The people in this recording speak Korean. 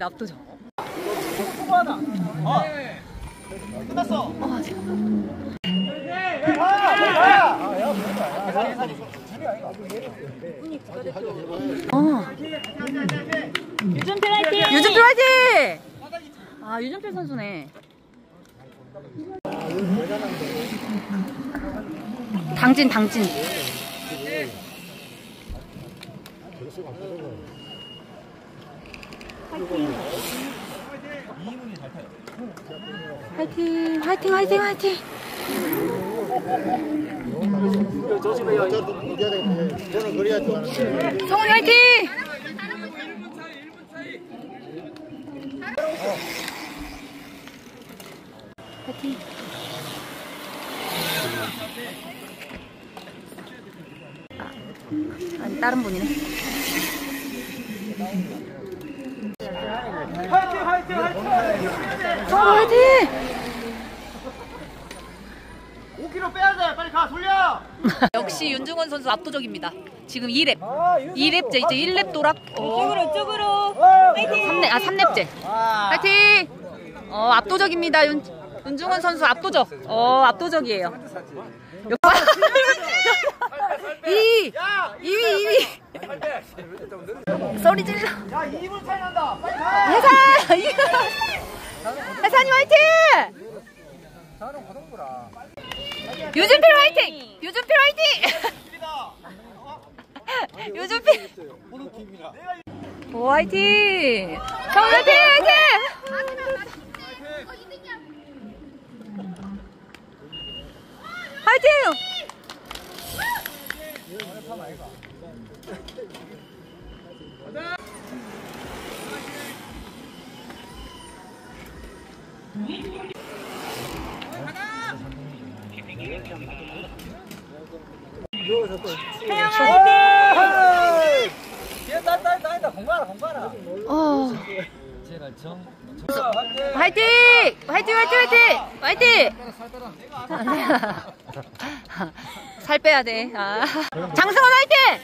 압도적이다, 압도적. 수고하다. 어. 끝났어. 아, 지금. 유준필 화이팅! 유준필 화이팅! 아, 유준필 선수네. 당진, 당진. 화이팅! 화이팅! 화이팅! 화이팅! 성훈이 화이팅! 화이팅! 아니, 다른 분이네. 화이팅! 화이팅! 화이팅! 성훈 화이팅! 5kg 빼야돼! 빨리 가! 돌려! 역시 윤중원 선수 압도적입니다. 지금 2랩. 아, 2랩째. 이제 1랩 도락. 이쪽으로, 이쪽으로. 파이팅! 3랩째. 파이팅! 압도적입니다. 윤중원 선수 압도적. 압도적이에요. 2위! 2위! 2위! 소리 질러. 야, 2분 차이 난다. 빨리 가! 해산! 해산이 화이팅! 유준필 화이팅! 유준필 화이팅! 유준필! 오 화이팅! 성훈 화이팅! 화이팅! 화이팅! 화이팅! 화이팅! 화이팅! 화이팅! 화이팅! 살 빼야 돼. 장승원 화이팅!